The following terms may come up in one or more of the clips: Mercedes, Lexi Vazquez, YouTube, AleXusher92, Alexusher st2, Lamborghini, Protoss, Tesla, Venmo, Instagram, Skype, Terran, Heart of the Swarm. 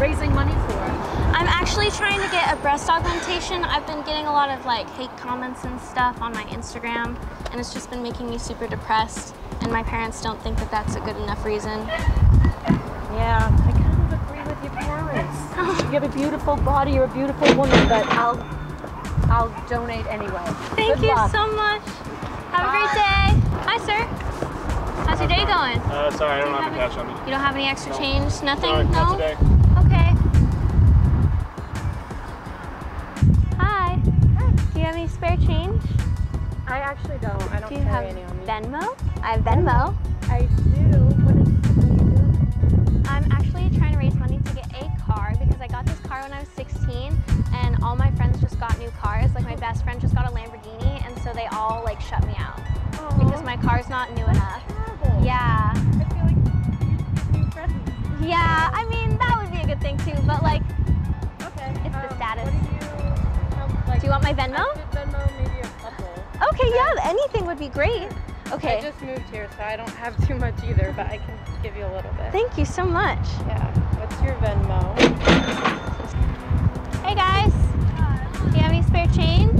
raising money for? I'm actually trying to get a breast augmentation. I've been getting a lot of like hate comments and stuff on my Instagram, and it's just been making me super depressed, and my parents don't think that that's a good enough reason. Yeah, I kind of agree with your parents. You have a beautiful body, you're a beautiful woman, but I'll donate anyway. Thank you so much. Good luck. Have a great day. Bye. Hi, sir. How's your day going? Sorry, I don't have a cash on me. You don't have any extra change? Nothing? No? Not today. Okay. Hi. Hi. Do you have any spare change? I actually don't. I don't carry any on me. Do you have Venmo? I have Venmo. I do. What do you do? I'm actually trying to raise money to get a car because I got this car when I was 16 and all my friends just got new cars. Like my best friend just got a Lamborghini, and so they all like shut me out. Aww. Because my car's not new enough. Yeah. I feel like you need presents. Yeah, I mean, that would be a good thing too, but like, okay, it's the status. Do you want my Venmo? I could Venmo maybe a couple. Okay, yeah, anything would be great. Okay. I just moved here, so I don't have too much either, but I can give you a little bit. Thank you so much. Yeah, what's your Venmo? Hey guys, do you have any spare change?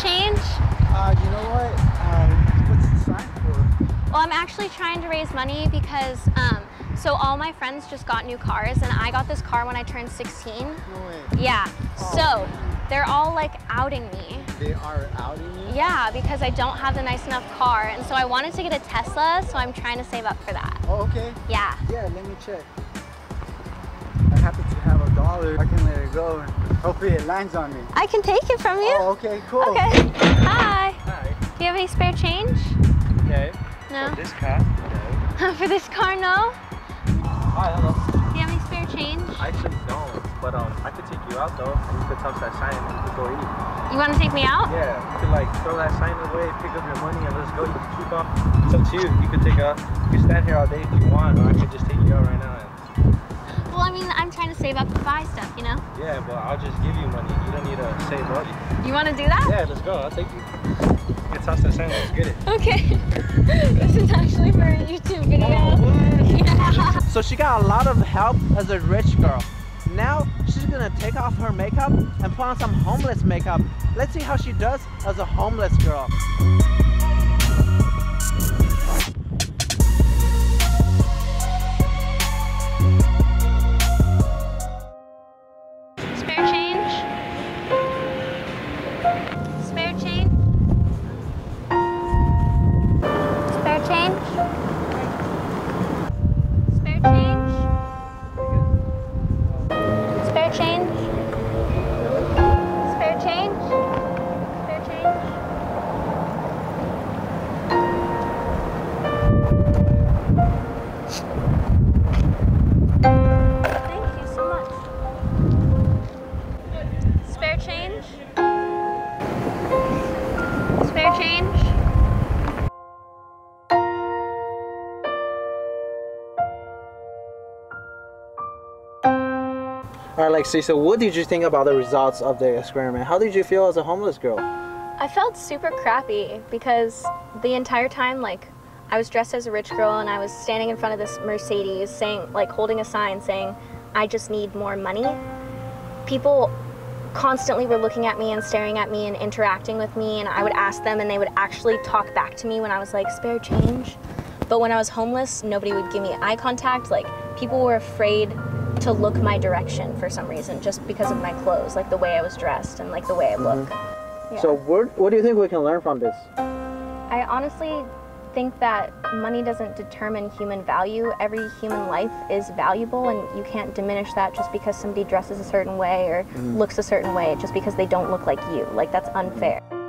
Change? You know what? What's the sign for? Well, I'm actually trying to raise money because, so all my friends just got new cars, and I got this car when I turned 16. No way. Yeah. Oh, so they're all like outing me. They are outing you? Yeah, because I don't have the nice enough car, and so I wanted to get a Tesla, so I'm trying to save up for that. Oh, okay. Yeah. Yeah, let me check. I happen to have $1. I can let it go. Hopefully it lands on me. I can take it from you. Oh, okay, cool. Okay. Hi. Hi. Do you have any spare change? No. No? For this car? No. For this car, no? Hi, hello. Do you have any spare change? I actually don't, but I could take you out though, and you could touch that sign and you could go eat. You want to take me out? Yeah, you could like throw that sign away, pick up your money, and let's go. You could keep up. It's up to you. You could take a, you could stand here all day if you want, or I could just take you out right now. Well, I mean, I'm trying to save up to buy stuff, you know? Yeah, well, I'll just give you money. You don't need to save up. You want to do that? Yeah, let's go. I'll take you. You can toss that sign. Let's get it. Okay. This is actually for a YouTube video. Oh, yeah. So she got a lot of help as a rich girl. Now she's going to take off her makeup and put on some homeless makeup. Let's see how she does as a homeless girl. Alright, Lexi, so what did you think about the results of the experiment? How did you feel as a homeless girl? I felt super crappy because the entire time, like, I was dressed as a rich girl and I was standing in front of this Mercedes saying, like, holding a sign saying, I just need more money. People constantly were looking at me and staring at me and interacting with me, and I would ask them and they would actually talk back to me when I was like, spare change. But when I was homeless, nobody would give me eye contact. Like, people were afraid to look my direction for some reason, just because of my clothes, like the way I was dressed and like the way I look. Yeah. So what do you think we can learn from this? I honestly think that money doesn't determine human value. Every human life is valuable, and you can't diminish that just because somebody dresses a certain way or looks a certain way, just because they don't look like you. Like, that's unfair.